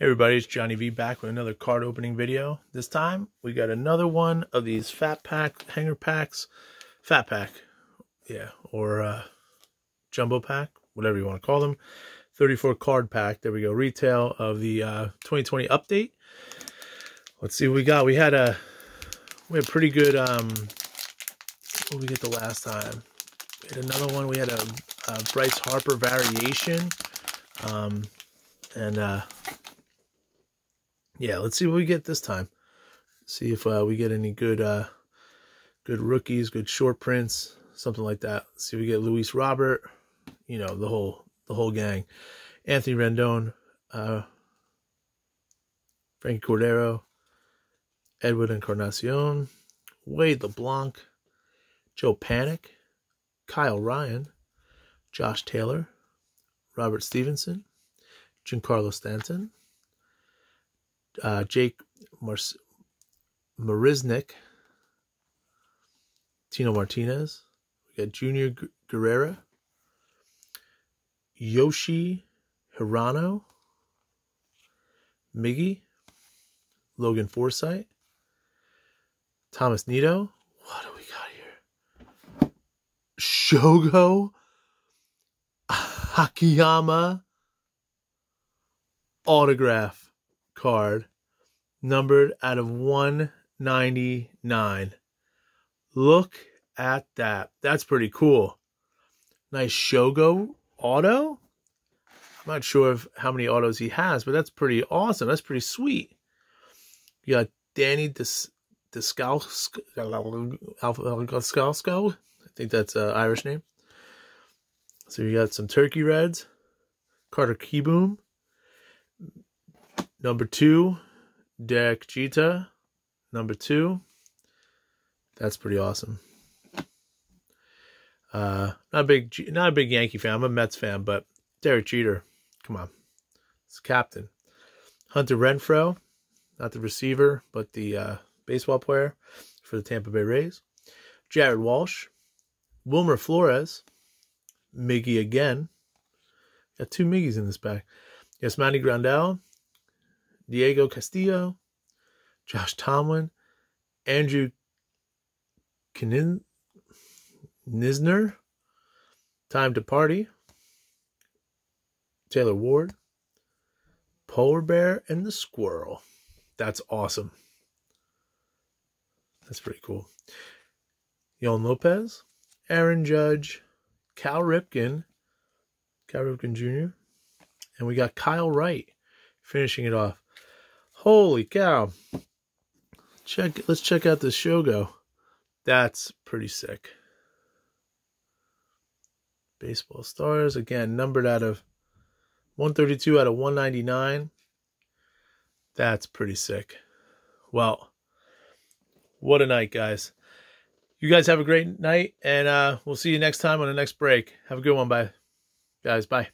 Hey everybody, it's Johnny V back with another card opening video. This time we got another one of these fat pack hanger packs, fat pack, yeah, or jumbo pack, whatever you want to call them. 34 card pack. There we go. Retail of the 2020 update. Let's see what we got. We had pretty good. What did we get the last time? We had another one. We had a Bryce Harper variation, Yeah, let's see what we get this time. See if we get any good good rookies, good short prints, something like that. Let's see if we get Luis Robert, you know, the whole gang. Anthony Rendon, Frank Cordero, Edward Encarnacion, Wade LeBlanc, Joe Panik, Kyle Ryan, Josh Taylor, Robert Stevenson, Giancarlo Stanton, Jake Mar Marisnyk, Tino Martinez. We got Junior Guerrero, Yoshi Hirano, Miggy, Logan Forsythe, Thomas Nito. What do we got here? Shogo Hakiyama autograph card, numbered out of 199. Look at that. That's pretty cool. Nice Shogo auto. I'm not sure of how many autos he has, but that's pretty awesome. That's pretty sweet. You got Danny Descalco. I think that's an Irish name. So you got some Turkey Reds. Carter Kieboom. Number 2, Derek Jeter. Number 2. That's pretty awesome. Not a big Yankee fan. I'm a Mets fan, but Derek Jeter, come on, it's captain. Hunter Renfro, not the receiver, but the baseball player for the Tampa Bay Rays. Jared Walsh, Wilmer Flores, Miggy again. Got 2 Miggies in this pack. Yes, Manny Grandal, Diego Castillo, Josh Tomlin, Andrew Knizner, Time to Party, Taylor Ward, Polar Bear, and the Squirrel. That's awesome. That's pretty cool. Yon Lopez, Aaron Judge, Cal Ripken Jr., and we got Kyle Wright finishing it off. Holy cow. Let's check out this Shogo. That's pretty sick. Baseball Stars, again, numbered out of 132 out of 199. That's pretty sick. Well, what a night, guys. You guys have a great night, and we'll see you next time on the next break. Have a good one, guys. Bye.